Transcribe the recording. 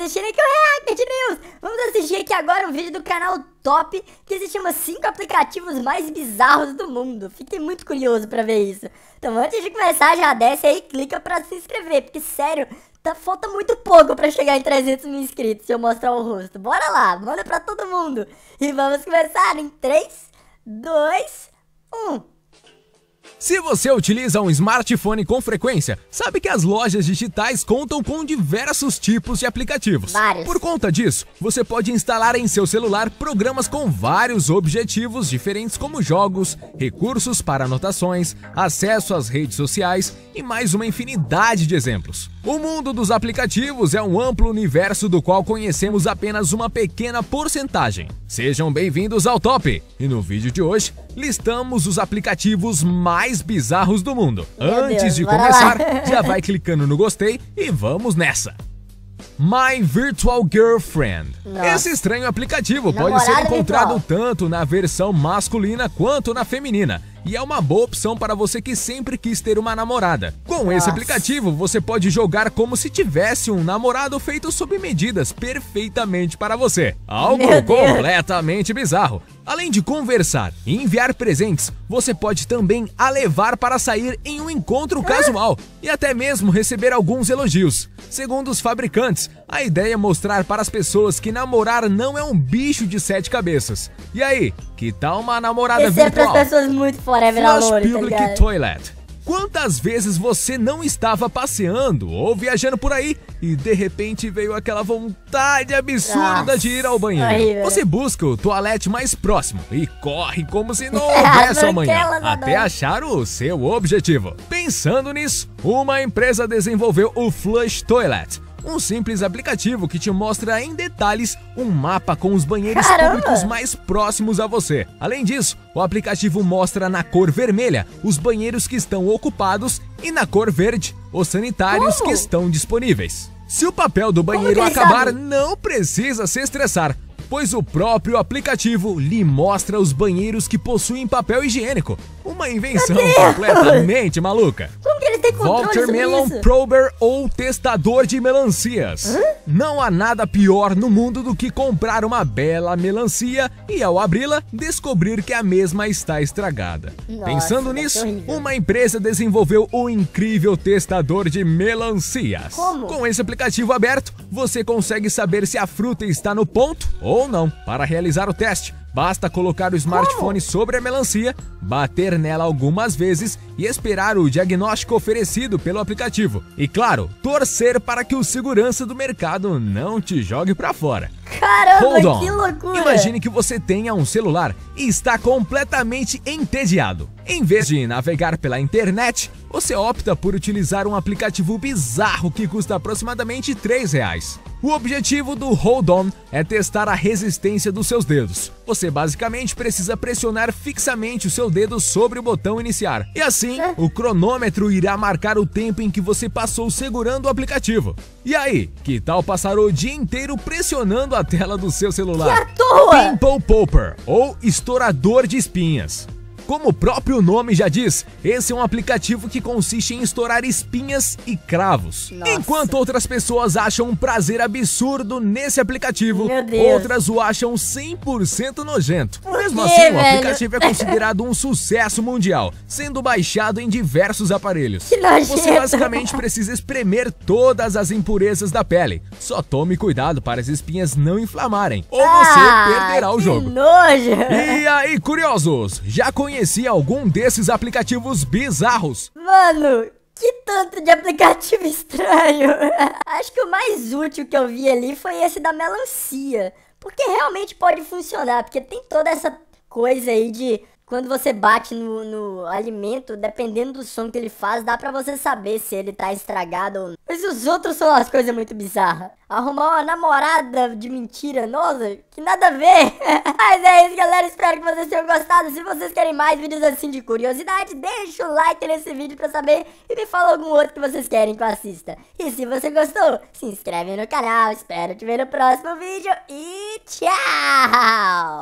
assistirem aqui o React News. Vamos assistir aqui agora um vídeo do canal Top, que se chama 5 aplicativos mais bizarros do mundo. Fiquei muito curioso pra ver isso. Então antes de começar, já desce aí e clica pra se inscrever, porque sério, falta muito pouco pra chegar em 300 mil inscritos se eu mostrar o rosto. Bora lá, manda pra todo mundo. E vamos começar em 3, 2, 1... Se você utiliza um smartphone com frequência, sabe que as lojas digitais contam com diversos tipos de aplicativos. Vários. Por conta disso, você pode instalar em seu celular programas com vários objetivos diferentes, como jogos, recursos para anotações, acesso às redes sociais e mais uma infinidade de exemplos. O mundo dos aplicativos é um amplo universo do qual conhecemos apenas uma pequena porcentagem. Sejam bem-vindos ao Top! E no vídeo de hoje, listamos os aplicativos mais bizarros do mundo. Antes de começar, já vai clicando no gostei e vamos nessa! My Virtual Girlfriend. Nossa. Esse estranho aplicativo pode ser encontrado tanto na versão masculina quanto na feminina, e é uma boa opção para você que sempre quis ter uma namorada. Com esse aplicativo, você pode jogar como se tivesse um namorado feito sob medidas perfeitamente para você. Algo completamente bizarro. Além de conversar e enviar presentes, você pode também a levar para sair em um encontro casual e até mesmo receber alguns elogios. Segundo os fabricantes, a ideia é mostrar para as pessoas que namorar não é um bicho de 7 cabeças. E aí, que tal uma namorada virtual? Flush Toilet. Quantas vezes você não estava passeando ou viajando por aí e de repente veio aquela vontade absurda de ir ao banheiro? Você busca o toalete mais próximo e corre como se não houvesse amanhã, até achar o seu objetivo. Pensando nisso, uma empresa desenvolveu o Flush Toilet, um simples aplicativo que te mostra em detalhes um mapa com os banheiros públicos mais próximos a você. Além disso, o aplicativo mostra na cor vermelha os banheiros que estão ocupados e na cor verde os sanitários que estão disponíveis. Se o papel do banheiro acabar, não precisa se estressar, pois o próprio aplicativo lhe mostra os banheiros que possuem papel higiênico. Uma invenção completamente maluca. Watermelon Prober ou testador de melancias. Não há nada pior no mundo do que comprar uma bela melancia e, ao abri-la, descobrir que a mesma está estragada. Pensando nisso, uma empresa desenvolveu o incrível testador de melancias. Com esse aplicativo aberto, você consegue saber se a fruta está no ponto ou não. Para realizar o teste, basta colocar o smartphone sobre a melancia, bater nela algumas vezes e esperar o diagnóstico oferecido pelo aplicativo. E claro, torcer para que o segurança do mercado não te jogue pra fora. Caramba, que loucura! Imagine que você tenha um celular e está completamente entediado. Em vez de navegar pela internet, você opta por utilizar um aplicativo bizarro que custa aproximadamente R$3. O objetivo do Hold On é testar a resistência dos seus dedos. Você basicamente precisa pressionar fixamente o seu dedo sobre o botão iniciar. E assim, o cronômetro irá marcar o tempo em que você passou segurando o aplicativo. E aí, que tal passar o dia inteiro pressionando a tela do seu celular? Pimple Popper, ou estourador de espinhas. Como o próprio nome já diz, esse é um aplicativo que consiste em estourar espinhas e cravos. Enquanto outras pessoas acham um prazer absurdo nesse aplicativo, outras o acham 100% nojento. Mesmo assim, o aplicativo é considerado um sucesso mundial, sendo baixado em diversos aparelhos. Você basicamente precisa espremer todas as impurezas da pele. Só tome cuidado para as espinhas não inflamarem, ou você perderá o jogo. E aí, curiosos? Já conhecia algum desses aplicativos bizarros? Mano, que tanto de aplicativo estranho! Acho que o mais útil que eu vi ali foi esse da melancia, porque realmente pode funcionar, porque tem toda essa coisa aí de quando você bate no alimento, dependendo do som que ele faz, dá pra você saber se ele tá estragado ou não. Mas os outros são as coisas muito bizarras. Arrumar uma namorada de mentira, nossa, que nada a ver. Mas é isso, galera, espero que vocês tenham gostado. Se vocês querem mais vídeos assim de curiosidade, deixa o like nesse vídeo pra saber e me fala algum outro que vocês querem que eu assista. E se você gostou, se inscreve no canal, espero te ver no próximo vídeo e tchau!